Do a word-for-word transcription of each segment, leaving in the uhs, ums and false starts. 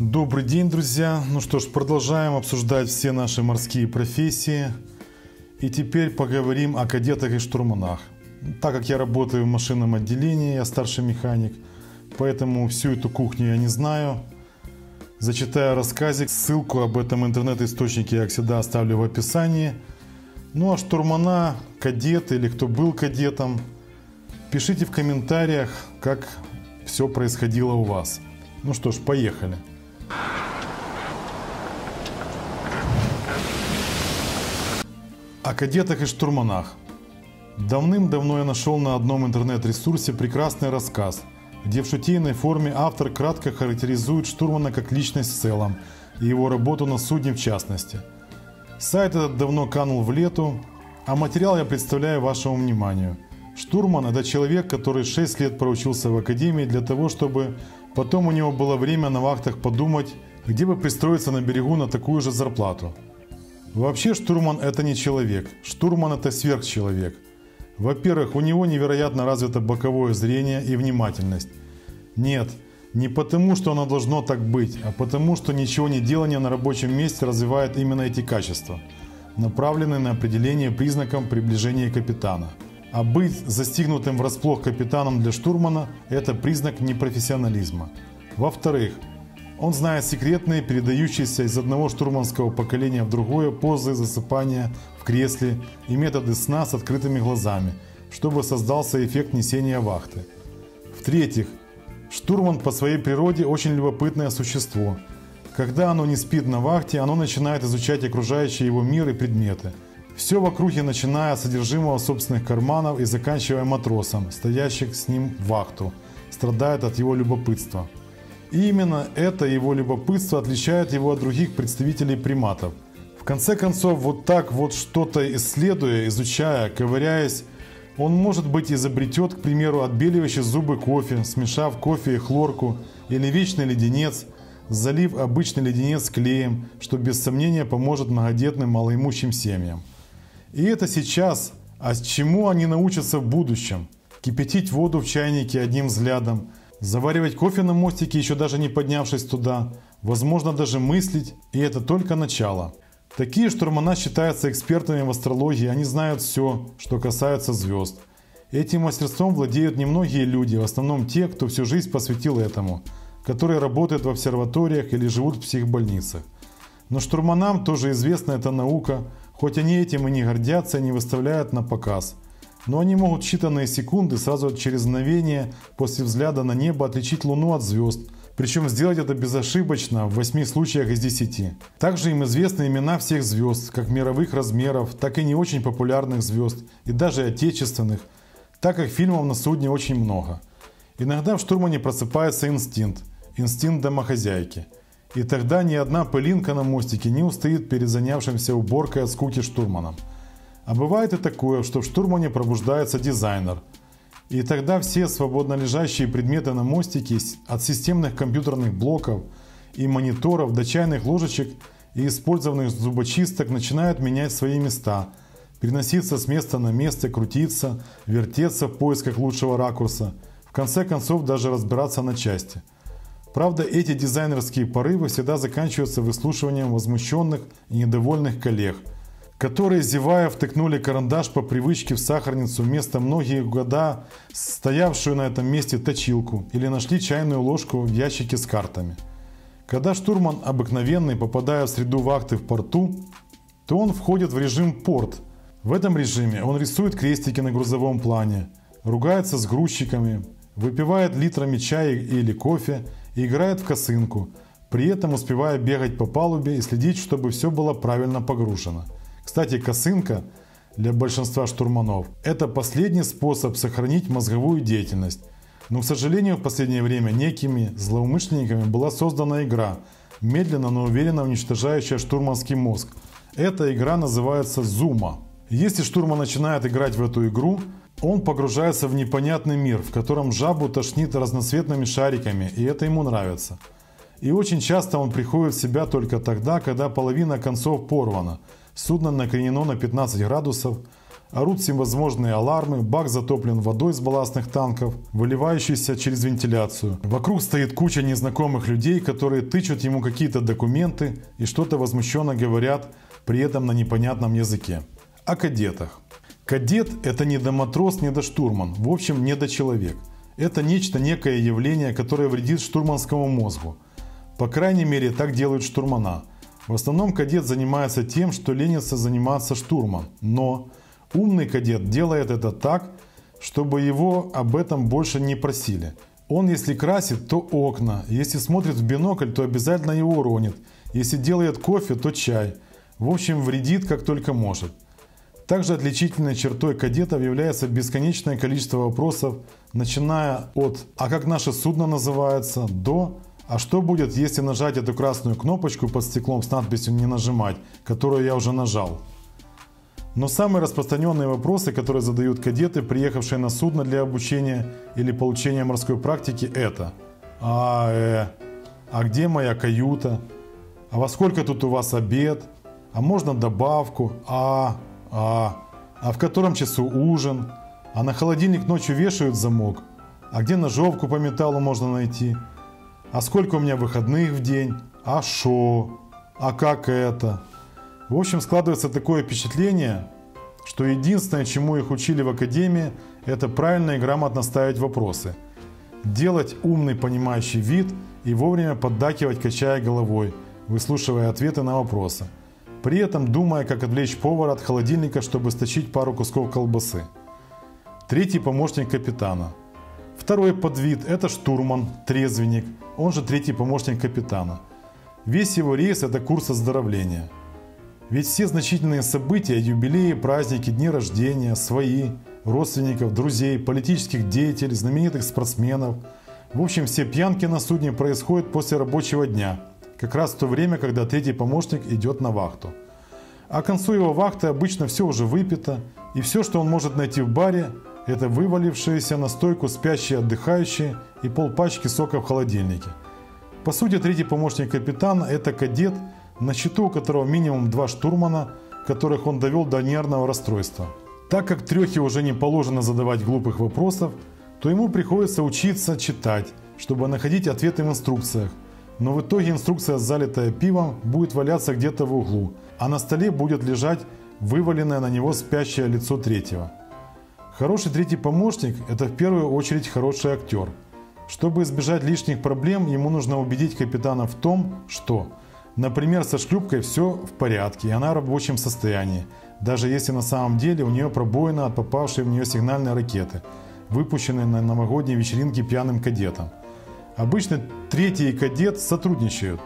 Добрый день, друзья! Ну что ж, продолжаем обсуждать все наши морские профессии. И теперь поговорим о кадетах и штурманах. Так как я работаю в машинном отделении, я старший механик, поэтому всю эту кухню я не знаю. Зачитаю рассказик, ссылку об этом интернет-источнике я всегда оставлю в описании. Ну а штурмана, кадет или кто был кадетом, пишите в комментариях, как все происходило у вас. Ну что ж, поехали! О кадетах и штурманах. Давным-давно я нашел на одном интернет-ресурсе прекрасный рассказ, где в шутейной форме автор кратко характеризует штурмана как личность в целом и его работу на судне в частности. Сайт этот давно канул в лету, а материал я представляю вашему вниманию. Штурман – это человек, который шесть лет проучился в академии для того, чтобы потом у него было время на вахтах подумать, где бы пристроиться на берегу на такую же зарплату. Вообще штурман – это не человек, штурман – это сверхчеловек. Во-первых, у него невероятно развито боковое зрение и внимательность. Нет, не потому, что оно должно так быть, а потому, что ничего не делание на рабочем месте развивает именно эти качества, направленные на определение признаков приближения капитана. А быть застигнутым врасплох капитаном для штурмана – это признак непрофессионализма. Во-вторых, он знает секретные, передающиеся из одного штурманского поколения в другое позы засыпания в кресле и методы сна с открытыми глазами, чтобы создался эффект несения вахты. В-третьих, штурман по своей природе очень любопытное существо. Когда оно не спит на вахте, оно начинает изучать окружающий его мир и предметы. Все вокруг, начиная от содержимого собственных карманов и заканчивая матросом, стоящих с ним в вахту, страдает от его любопытства. И именно это его любопытство отличает его от других представителей приматов. В конце концов, вот так вот что-то исследуя, изучая, ковыряясь, он, может быть, изобретет, к примеру, отбеливающий зубы кофе, смешав кофе и хлорку, или вечный леденец, залив обычный леденец клеем, что без сомнения поможет многодетным малоимущим семьям. И это сейчас, а чему они научатся в будущем? Кипятить воду в чайнике одним взглядом, заваривать кофе на мостике, еще даже не поднявшись туда, возможно даже мыслить, и это только начало. Такие штурмана считаются экспертами в астрологии, они знают все, что касается звезд. Этим мастерством владеют немногие люди, в основном те, кто всю жизнь посвятил этому, которые работают в обсерваториях или живут в психбольницах. Но штурманам тоже известна эта наука, хоть они этим и не гордятся, и не выставляют на показ. Но они могут в считанные секунды, сразу через мгновение после взгляда на небо, отличить Луну от звезд, причем сделать это безошибочно в восьми случаях из десяти. Также им известны имена всех звезд, как мировых размеров, так и не очень популярных звезд, и даже отечественных, так как фильмов на судне очень много. Иногда в штурмане просыпается инстинкт, инстинкт домохозяйки. И тогда ни одна пылинка на мостике не устоит перед занявшимся уборкой от скуки штурманом. А бывает и такое, что в штурмане пробуждается дизайнер. И тогда все свободно лежащие предметы на мостике, от системных компьютерных блоков и мониторов до чайных ложечек и использованных зубочисток, начинают менять свои места, переноситься с места на место, крутиться, вертеться в поисках лучшего ракурса, в конце концов даже разбираться на части. Правда, эти дизайнерские порывы всегда заканчиваются выслушиванием возмущенных и недовольных коллег, которые, зевая, втыкнули карандаш по привычке в сахарницу вместо многие года стоявшую на этом месте точилку или нашли чайную ложку в ящике с картами. Когда штурман обыкновенный, попадая в среду вахты в порту, то он входит в режим порт. В этом режиме он рисует крестики на грузовом плане, ругается с грузчиками, выпивает литрами чая или кофе и играет в косынку, при этом успевая бегать по палубе и следить, чтобы все было правильно погружено. Кстати, косынка для большинства штурманов – это последний способ сохранить мозговую деятельность. Но, к сожалению, в последнее время некими злоумышленниками была создана игра, медленно, но уверенно уничтожающая штурманский мозг. Эта игра называется «Зума». Если штурман начинает играть в эту игру, он погружается в непонятный мир, в котором жабу тошнит разноцветными шариками, и это ему нравится. И очень часто он приходит в себя только тогда, когда половина концов порвана, судно накренено на пятнадцать градусов, Орут всевозможные алармы, бак затоплен водой с балластных танков, выливающейся через вентиляцию. Вокруг стоит куча незнакомых людей, которые тычут ему какие-то документы и что-то возмущенно говорят, при этом на непонятном языке. О кадетах. Кадет – это не доматрос, не доштурман, в общем, не дочеловек. Это нечто, некое явление, которое вредит штурманскому мозгу. По крайней мере, так делают штурмана. В основном кадет занимается тем, что ленится заниматься штурман, но... умный кадет делает это так, чтобы его об этом больше не просили. Он если красит, то окна, если смотрит в бинокль, то обязательно его уронит, если делает кофе, то чай. В общем, вредит как только может. Также отличительной чертой кадетов является бесконечное количество вопросов, начиная от «а как наше судно называется?» до «а что будет, если нажать эту красную кнопочку под стеклом с надписью «не нажимать», которую я уже нажал». Но самые распространенные вопросы, которые задают кадеты, приехавшие на судно для обучения или получения морской практики, это: «А, э, а где моя каюта? А во сколько тут у вас обед? А можно добавку? А, а, а в котором часу ужин? А на холодильник ночью вешают замок? А где ножовку по металлу можно найти? А сколько у меня выходных в день? А шо? А как это?» В общем, складывается такое впечатление, что единственное, чему их учили в академии, это правильно и грамотно ставить вопросы, делать умный понимающий вид и вовремя поддакивать, качая головой, выслушивая ответы на вопросы, при этом думая, как отвлечь повара от холодильника, чтобы стащить пару кусков колбасы. Третий помощник капитана. Второй подвид – это штурман, трезвенник, он же третий помощник капитана. Весь его рейс – это курс оздоровления. Ведь все значительные события, юбилеи, праздники, дни рождения, свои, родственников, друзей, политических деятелей, знаменитых спортсменов, в общем, все пьянки на судне происходят после рабочего дня, как раз в то время, когда третий помощник идет на вахту. А к концу его вахты обычно все уже выпито, и все, что он может найти в баре, это вывалившиеся на стойку спящие отдыхающие и полпачки сока в холодильнике. По сути, третий помощник капитана – это кадет, на счету у которого минимум два штурмана, которых он довел до нервного расстройства. Так как трёхе уже не положено задавать глупых вопросов, то ему приходится учиться читать, чтобы находить ответы в инструкциях, но в итоге инструкция, залитая пивом, будет валяться где-то в углу, а на столе будет лежать вываленное на него спящее лицо третьего. Хороший третий помощник – это в первую очередь хороший актер. Чтобы избежать лишних проблем, ему нужно убедить капитана в том, что… Например, со шлюпкой все в порядке, и она в рабочем состоянии, даже если на самом деле у нее пробоина от попавшей в нее сигнальной ракеты, выпущенной на новогодней вечеринке пьяным кадетом. Обычно третий и кадет сотрудничают.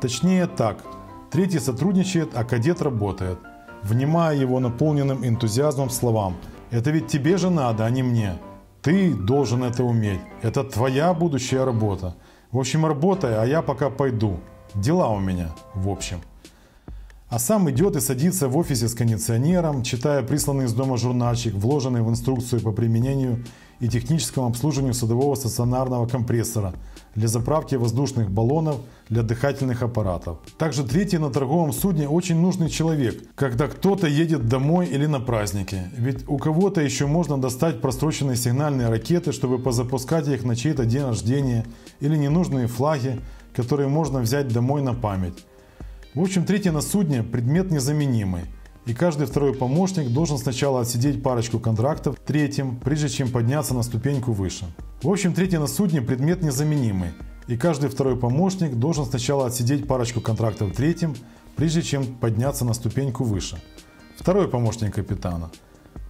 Точнее так, третий сотрудничает, а кадет работает, внимая его наполненным энтузиазмом словам «Это ведь тебе же надо, а не мне. Ты должен это уметь. Это твоя будущая работа. В общем, работай, а я пока пойду. Дела у меня, в общем». А сам идет и садится в офисе с кондиционером, читая присланный из дома журнальчик, вложенный в инструкцию по применению и техническому обслуживанию судового стационарного компрессора для заправки воздушных баллонов для дыхательных аппаратов. Также третий на торговом судне очень нужный человек, когда кто-то едет домой или на праздники. Ведь у кого-то еще можно достать просроченные сигнальные ракеты, чтобы позапускать их на чей-то день рождения, или ненужные флаги, которые можно взять домой на память. В общем, третий на судне – предмет незаменимый, и каждый второй помощник должен сначала отсидеть парочку контрактов третьим, прежде чем подняться на ступеньку выше. В общем, третий на судне – предмет незаменимый, и каждый второй помощник должен сначала отсидеть парочку контрактов третьим, прежде чем подняться на ступеньку выше. Второй помощник капитана.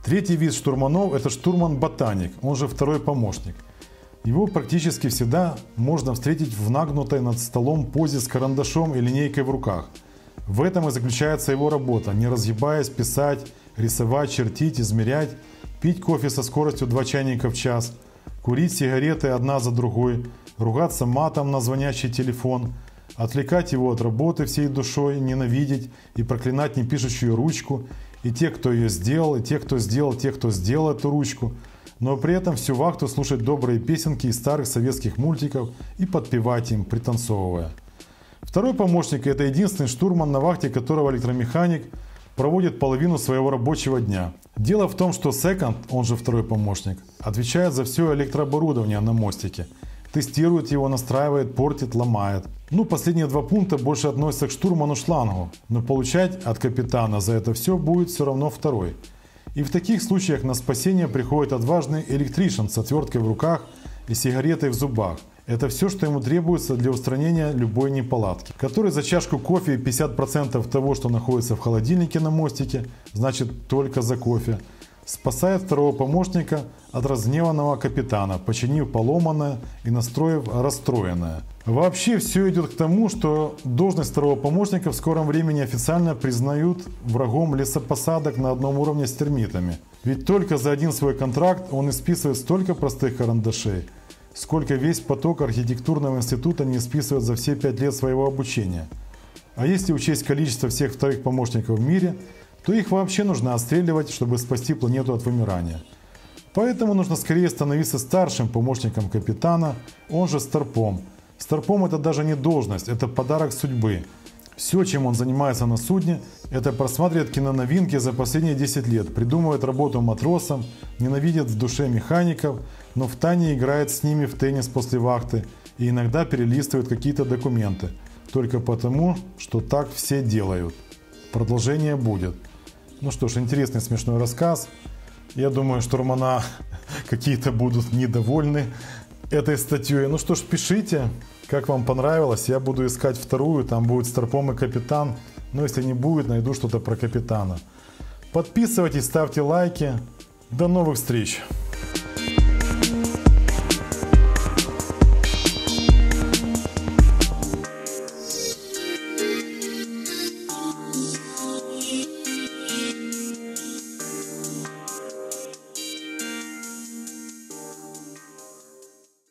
Третий вид штурманов – это штурман-ботаник, он же второй помощник. Его практически всегда можно встретить в нагнутой над столом позе с карандашом и линейкой в руках. В этом и заключается его работа, не разъебаясь писать, рисовать, чертить, измерять, пить кофе со скоростью два чайника в час, курить сигареты одна за другой, ругаться матом на звонящий телефон, отвлекать его от работы всей душой, ненавидеть и проклинать непишущую ручку, и тех, кто ее сделал, и тех, кто сделал, тех, кто сделал эту ручку, но при этом всю вахту слушать добрые песенки из старых советских мультиков и подпевать им, пританцовывая. Второй помощник – это единственный штурман на вахте, которого электромеханик проводит половину своего рабочего дня. Дело в том, что секонд, он же второй помощник, отвечает за все электрооборудование на мостике. Тестирует его, настраивает, портит, ломает. Ну, последние два пункта больше относятся к штурману шлангу, но получать от капитана за это все будет все равно второй. И в таких случаях на спасение приходит отважный электришен с отверткой в руках и сигаретой в зубах. Это все, что ему требуется для устранения любой неполадки. Который за чашку кофе и пятьдесят процентов того, что находится в холодильнике на мостике, значит только за кофе, спасает второго помощника от разгневанного капитана, починив поломанное и настроив расстроенное. Вообще все идет к тому, что должность второго помощника в скором времени официально признают врагом лесопосадок на одном уровне с термитами. Ведь только за один свой контракт он исписывает столько простых карандашей, сколько весь поток архитектурного института не списывает за все пять лет своего обучения. А если учесть количество всех вторых помощников в мире, то их вообще нужно отстреливать, чтобы спасти планету от вымирания. Поэтому нужно скорее становиться старшим помощником капитана, он же старпом. Старпом — это даже не должность, это подарок судьбы. Все, чем он занимается на судне, это просматривает киноновинки за последние десять лет, придумывает работу матросам, ненавидит в душе механиков, но втайне играет с ними в теннис после вахты и иногда перелистывает какие-то документы, только потому, что так все делают. Продолжение будет. Ну что ж, интересный смешной рассказ. Я думаю, штурмана какие-то будут недовольны этой статьей. Ну что ж, пишите, как вам понравилось. Я буду искать вторую, там будет старпом и капитан. Но если не будет, найду что-то про капитана. Подписывайтесь, ставьте лайки. До новых встреч!